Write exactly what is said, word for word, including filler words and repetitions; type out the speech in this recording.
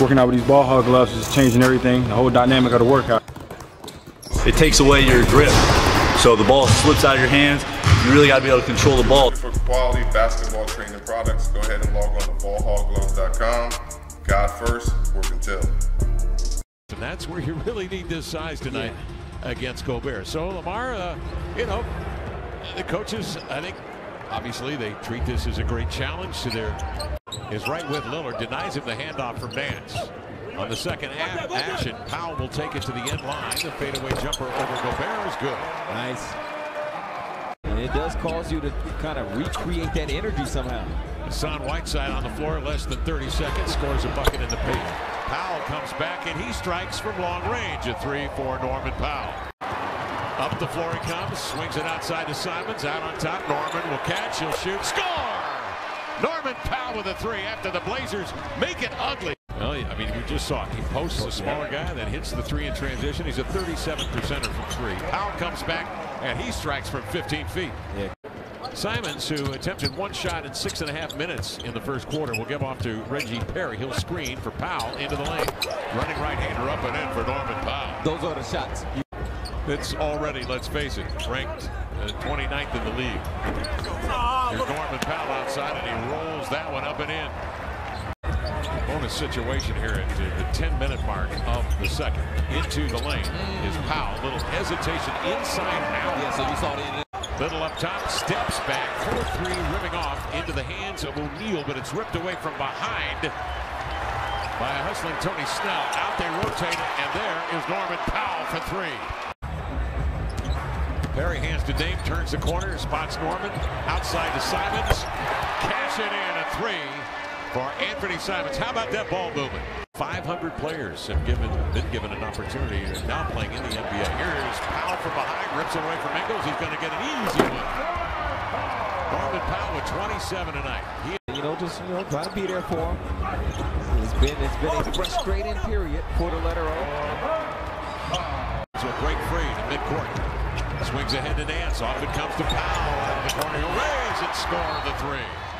working out with these ball hog gloves is changing everything, the whole dynamic of the workout. It takes away your grip, so the ball slips out of your hands. You really got to be able to control the ball. For quality basketball training products, go ahead and log on to ball hog gloves dot com. God first, work until. And that's where you really need this size tonight, yeah, against Gobert. So Lamar, uh, you know, the coaches, I think, obviously they treat this as a great challenge to their. His right with Lillard denies him the handoff from Nance. On the second half action, Powell will take it to the end line. The fadeaway jumper over Gobert is good. Nice. And it does cause you to kind of recreate that energy somehow. Hassan Whiteside on the floor, less than thirty seconds, scores a bucket in the paint. Powell comes back and he strikes from long range, a three for Norman Powell. Up the floor he comes, swings it outside to Simons, out on top, Norman will catch, he'll shoot, score! Norman Powell with a three after the Blazers make it ugly. Well, yeah, I mean, you just saw it. He posts a smaller guy, then hits the three in transition. He's a thirty-seven percenter from three. Powell comes back, and he strikes from fifteen feet. Yeah. Simons, who attempted one shot in six and a half minutes in the first quarter, will give off to Reggie Perry. He'll screen for Powell into the lane. Running right-hander up and in for Norman Powell. Those are the shots. It's already, let's face it, ranked uh, twenty-ninth in the league. Here's Norman Powell outside, and he rolls that one up and in. Bonus situation here at the ten minute mark of the second. Into the lane is Powell. Little hesitation inside now. Yeah, so you saw it. Little up top, steps back, four three, ripping off into the hands of O'Neal, but it's ripped away from behind by a hustling Tony Snell. Out they rotate, and there is Norman Powell for three. Perry hands to Dame, turns the corner, spots Norman. Outside to Simons. Cash it in, a three. For Anthony Simons. How about that ball movement? five hundred players have given, been given an opportunity and now playing in the N B A. Here's Powell from behind, rips away from Ingles. He's going to get an easy one. Norman Powell with twenty-seven tonight. He, you know, just you know, try to be there for him. It's been it's been a frustrating period for the letter O. So a break free to midcourt. Swings ahead to Nance. Off it comes to Powell. Out of the corner, he'll raise and score the three.